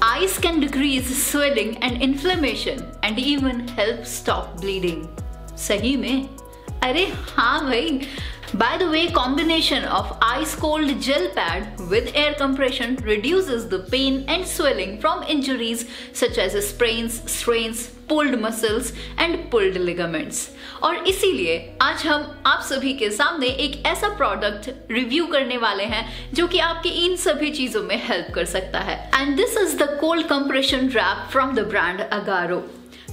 ice can decrease swelling and inflammation and even help stop bleeding. सही में? अरे हाँ भाई. By the way, combination of ice cold gel pad with air compression reduces the pain and swelling from injuries such as sprains, strains, pulled muscles and pulled ligaments. और इसीलिए आज हम आप सभी के सामने एक ऐसा प्रोडक्ट रिव्यू करने वाले हैं जो कि आपके इन सभी चीजों में हेल्प कर सकता है. And this is the cold compression wrap from the brand Agaro.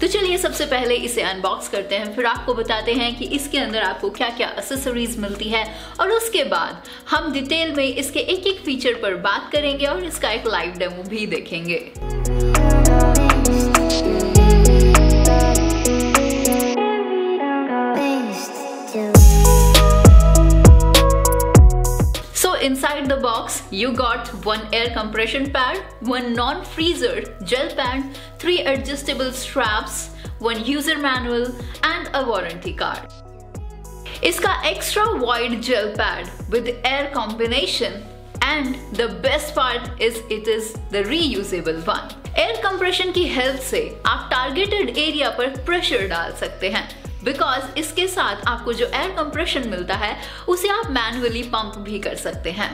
तो चलिए सबसे पहले इसे अनबॉक्स करते हैं, फिर आपको बताते हैं कि इसके अंदर आपको क्या क्या एक्सेसरीज मिलती है और उसके बाद हम डिटेल में इसके एक एक फीचर पर बात करेंगे और इसका एक लाइव डेमो भी देखेंगे. Inside the box, you got one air compression pad, one non-freezer gel pad, 3 adjustable straps, one user manual and a warranty card. इसका extra wide gel pad with air combination and the best part is it is the reusable one. Air compression की help से आप targeted area पर pressure डाल सकते हैं. Because इसके साथ आपको जो एयर कंप्रेशन मिलता है उसे आप मैनुअली पंप भी कर सकते हैं.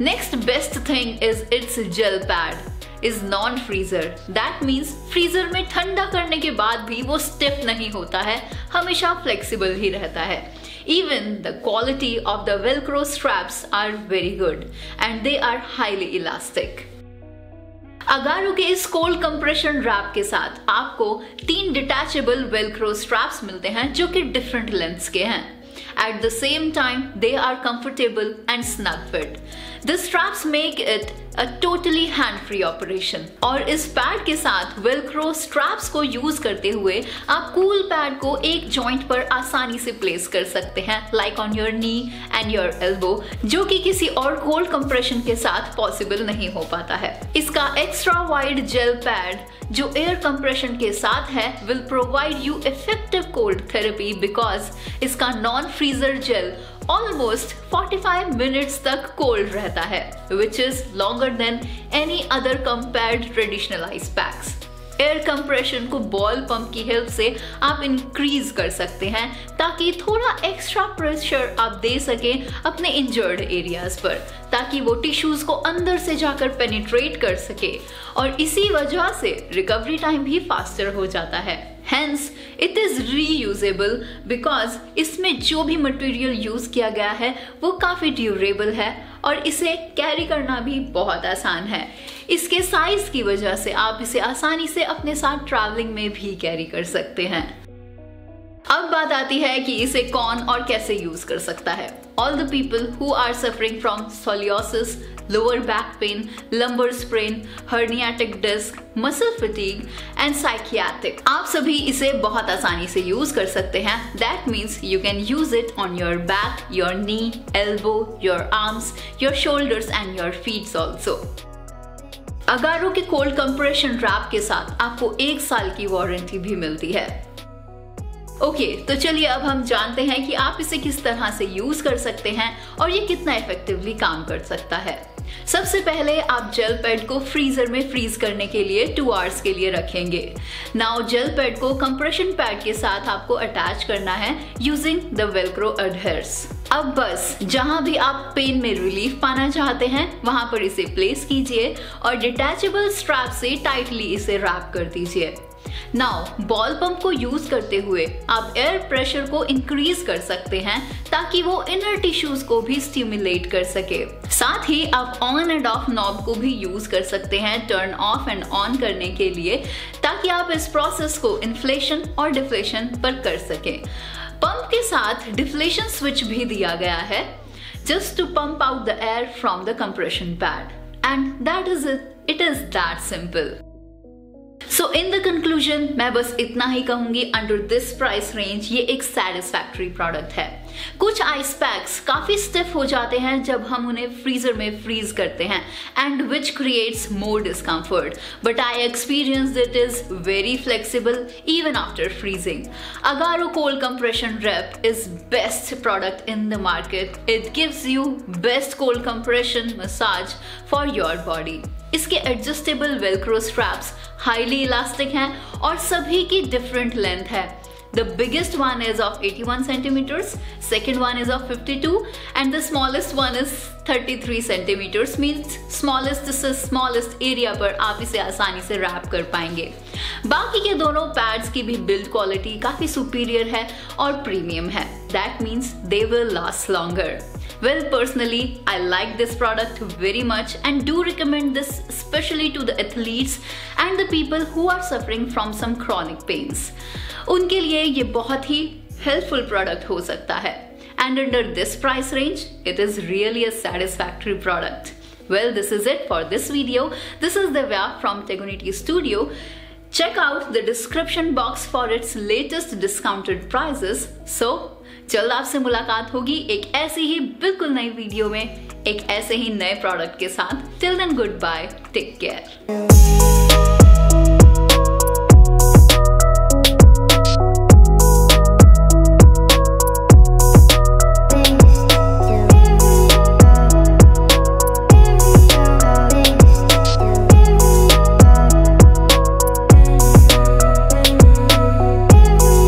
Next best thing is it's gel pad is non freezer. That means freezer में ठंडा करने के बाद भी वो स्टिफ नहीं होता है, हमेशा फ्लेक्सिबल ही रहता है. Even the quality of the velcro straps are very good and they are highly elastic. Agaro के इस कोल्ड कंप्रेशन रैप के साथ आपको 3 डिटैचेबल वेलक्रो स्ट्रैप्स मिलते हैं जो कि डिफरेंट लेंथ्स के हैं. At the same time, they are comfortable and snug fit. The straps make it a totally hand-free operation. और इस पैड के साथ वेलक्रो स्ट्रैप्स को यूज करते हुए आप कूल पैड को एक जॉइंट पर आसानी से प्लेस कर सकते हैं, like on your knee and your elbow, जो कि किसी और कोल्ड कंप्रेशन के साथ पॉसिबल नहीं हो पाता है. इसका एक्स्ट्रा वाइड जेल पैड जो एयर कंप्रेशन के साथ है will provide you effective cold therapy because इसका non freezer gel almost 45 minutes तक cold रहता है, which is longer than any other compared traditional ice packs. Air compression को ball pump की help से आप increase कर सकते हैं ताकि थोड़ा extra pressure आप दे सकें अपने injured areas पर, ताकि वो tissues को अंदर से जाकर penetrate कर सके और इसी वजह से recovery time भी faster हो जाता है. Hence, it is reusable because इसमें जो भी मटेरियल यूज किया गया है वो काफी ड्यूरेबल है और इसे कैरी करना भी बहुत आसान है. इसके साइज की वजह से आप इसे आसानी से अपने साथ ट्रैवलिंग में भी कैरी कर सकते हैं. अब बात आती है कि इसे कौन और कैसे यूज कर सकता है. All the people who are suffering from scoliosis, lower back pain, lumbar sprain, herniatic disc, muscle fatigue and psychiatric. आप सभी इसे बहुत आसानी से यूज कर सकते हैं. That means you can use it on your back, your knee, elbow, your arms, your shoulders and your feet also. Agaro के कोल्ड कंप्रेशन रैप के साथ आपको 1 साल की वारंटी भी मिलती है. ओके, तो चलिए अब हम जानते हैं कि आप इसे किस तरह से यूज कर सकते हैं और ये कितना इफेक्टिवली काम कर सकता है. सबसे पहले आप जेल पैड को फ्रीजर में फ्रीज करने के लिए 2 आवर्स के लिए रखेंगे. नाउ जेल पैड को कंप्रेशन पैड के साथ आपको अटैच करना है यूजिंग द वेलक्रो एडहेयर्स. अब बस जहां भी आप पेन में रिलीफ पाना चाहते हैं वहां पर इसे प्लेस कीजिए और डिटैचेबल स्ट्रैप से टाइटली इसे रैप कर दीजिए. नाउ बॉल पंप को यूज करते हुए आप एयर प्रेशर को इंक्रीज कर सकते हैं ताकि वो इनर टिश्यूज को भी स्टिमुलेट कर सके. साथ ही आप ऑन एंड ऑफ नॉब को भी यूज कर सकते हैं टर्न ऑफ एंड ऑन करने के लिए ताकि आप इस प्रोसेस को इन्फ्लेशन और डिफ्लेशन पर कर सके. पंप के साथ डिफ्लेशन स्विच भी दिया गया है just to pump out the air from the compression pad and that is it. It is that simple. So in the conclusion, मैं बस इतना ही कहूंगी. Under this price range ये एक satisfactory product है. कुछ आइस पैक्स काफी स्टिफ हो जाते हैं जब हम उन्हें फ्रीजर में फ्रीज करते हैं and which creates more discomfort, but I experience it is very flexible even after freezing. Agaro cold compression wrap is best product in the market. It gives you best cold compression massage for your body. इसके adjustable velcro straps highly elastic हैं और सभी की different length है. The biggest one is of 81 centimeters, second one is of 52, and the smallest one is 33 centimeters. Means smallest से smallest area पर आप इसे आसानी से wrap कर पाएंगे. बाकी के दोनों pads की भी build quality काफी superior है और premium है. That means they will last longer. Well, personally, I like this product very much and do recommend this especially to the athletes and the people who are suffering from some chronic pains. उनके लिए ये बहुत ही helpful product हो सकता है and under this price range it is really a satisfactory product. Well, this is it for this video. This is Divya from Tegunity studio. Check out the description box for its latest discounted prices. So, जल्द आपसे मुलाकात होगी एक ऐसी ही बिल्कुल नई video में एक ऐसे ही नए प्रोडक्ट के साथ. Till then, goodbye, take care.